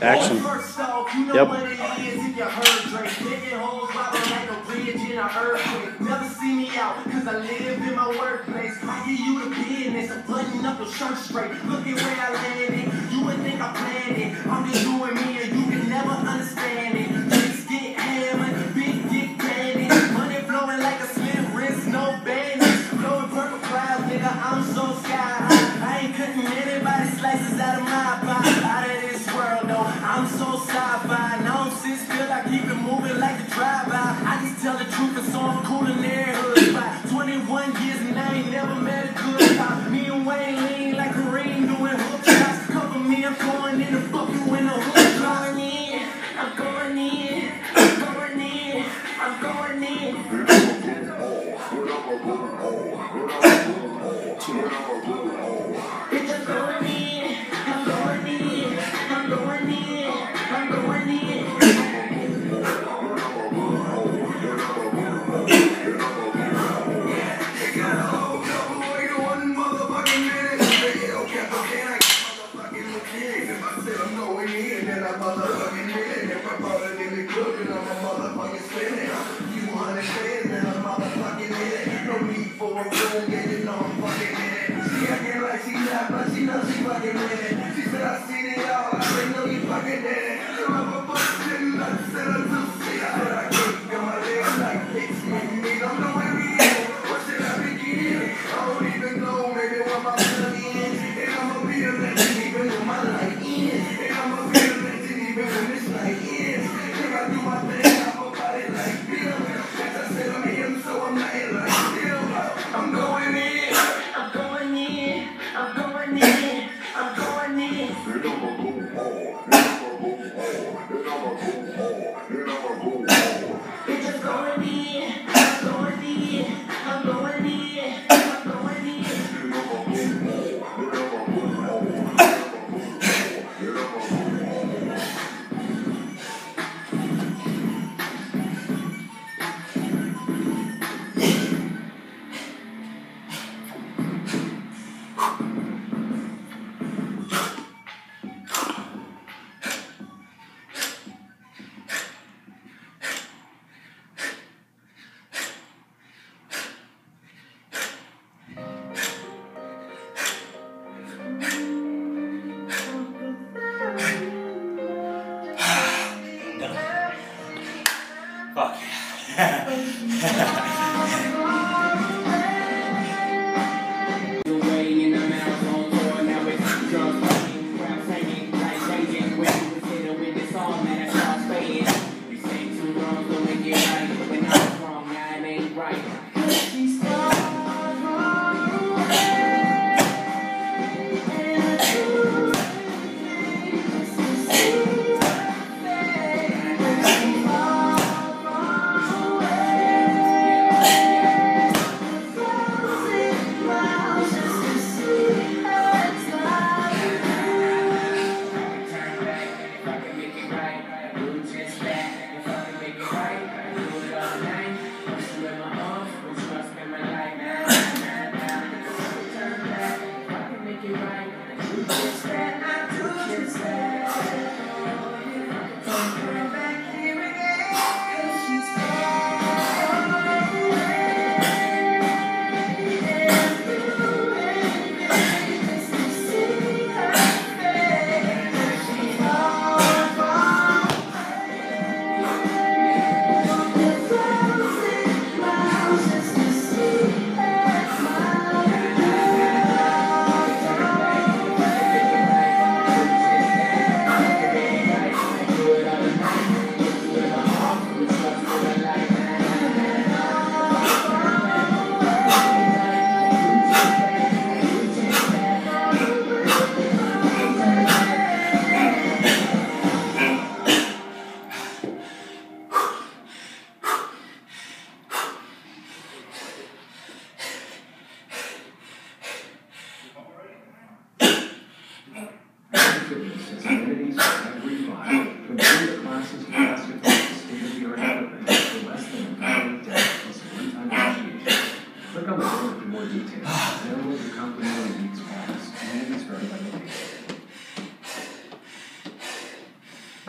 Action. Yep. Never see me out, cause I live in my workplace. I give you the business, I'm buttoning up your shirt straight. Look at where I landed, you would think I planned it. I'm just doing me and you can never understand it. Just get hammered, big dick bandit. Money flowing like a slim wrist, no bandits. Blowing purple clouds, nigga, I'm so sky high. I ain't cutting anybody slices out of my pie. Out of this world, though, I'm so sci-fi. Now I'm sit still, I keep it moving like a drive-by. I just tell the truth, it's so I'm cool in there. 21 years and I ain't never met a good cop. Me and Wayne lean like a ring doing hook shots. Cover me, I'm going in and fuck you in the hook. I'm going in, I'm going in, I'm going in, I'm going in. Bitch, I'm going in, I'm going in, I'm going in, I'm going in.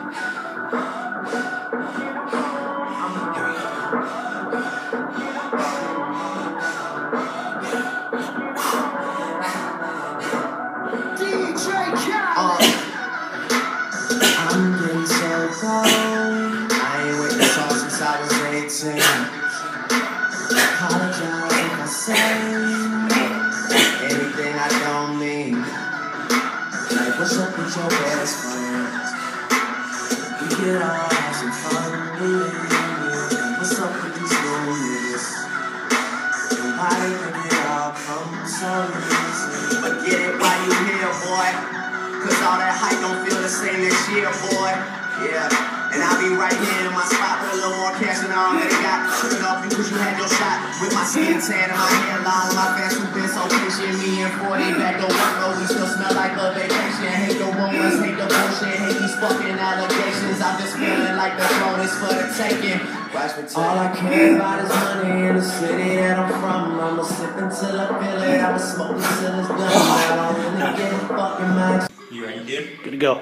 I'm getting so cold. I ain't waiting for since I was 18. Apologize if I say anything I don't mean. Like, what's up with your best friend? You get all some fun with me. What's up with these loonies? And why did it all come so easy? But get it while you here, boy. Cause all that hype don't feel the same this year, boy. Yeah, and I'll be right here in my spot with a little more cash than I already got. Shook off you cause you had your shot. With my skin tan and my hair long, my fans who've been so patient. Me and 40 back to work, though we still smell like a vacation. Hate the rumors, hate the bullshit, hate these fucking allegations. I'm just feeling like the throne is for the taking. All I care about is money in the city that I'm from. I'ma sip until I feel it, I'ma smoke until it's done. I don't really give a fucking mind. You ready, dude? Good to go.